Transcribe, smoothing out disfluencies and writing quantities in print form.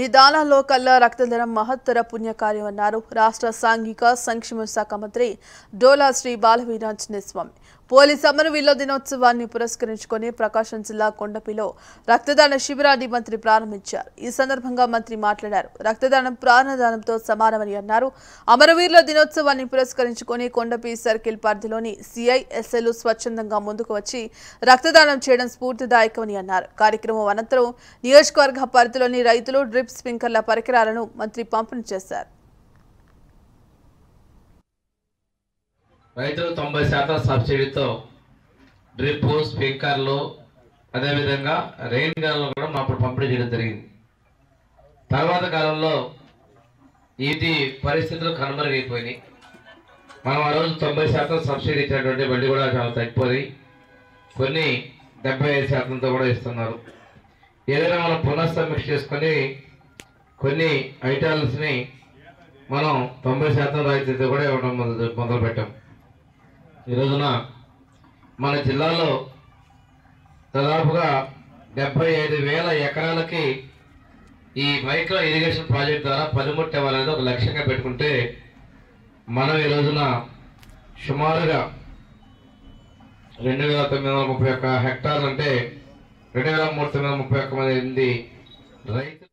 నిదానంలో కల్లా రక్తదానం మహత్తర పుణ్య కార్యం అన్నారు రాష్ట్ర సాంఘిక సంక్షేమ శాఖ మంత్రి డోలా శ్రీ బాలవీరాంజనే స్వామి। పోలీస్ అమరవీరుల దినోత్సవాన్ని పురస్కరించుకొని ప్రకాశం జిల్లా కొండపిలో రక్తదాన శిబిరాన్ని మంత్రి ప్రారంభించారు। ఈ సందర్భంగా మంత్రి మాట్లాడారు రక్తదానం ప్రాణదానంతో సమానమని అన్నారు। అమరవీరుల దినోత్సవాన్ని పురస్కరించుకొని కొండపి సర్కిల్ పరిధిలోని సిఐఎస్ఎల్ స్వచ్ఛందంగా ముందుకు వచ్చి రక్తదానం చేయడం స్ఫూర్తిదాయకమని అన్నారు। కార్యక్రమం అనంతరం నియోజకవర్గ పరిధిలోని రైతులు డ్రిప్ స్ప్రింకర్ల పరికరాలను మంత్రి పంపిణీ చేశారు। రైతులు 90% సబ్సిడీతో డ్రిప్ స్ప్రింకర్లు అదే విధంగా రెయిన్ గన్లు కూడా మనప్పుడు పంపిణీ చేయడం జరిగింది। తర్వాత కాలంలో ఇది పరిస్థితులు కనుమరుగైపోయినాయి। మనం ఆ రోజు 90% సబ్సిడీ ఇచ్చినటువంటి బండి కూడా చాలా తగ్గిపోయి కొన్ని 75%తో కూడా ఇస్తున్నారు। ఏదైనా మనం పునఃసమీక్ష చేసుకొని కొన్ని ఐటమ్స్ని మనం 90% రాయితీతో కూడా ఇవ్వడం మొదలుపెట్టాం। ఈరోజున మన జిల్లాలో దాదాపుగా 75,000 ఎకరాలకి ఈ మైక్రో ఇరిగేషన్ ప్రాజెక్ట్ ద్వారా పనిముట్టు ఇవ్వాలనేది ఒక లక్ష్యంగా పెట్టుకుంటే మనం ఈ రోజున సుమారుగా 2,931 హెక్టార్లు అంటే 2,331 మంది రైతు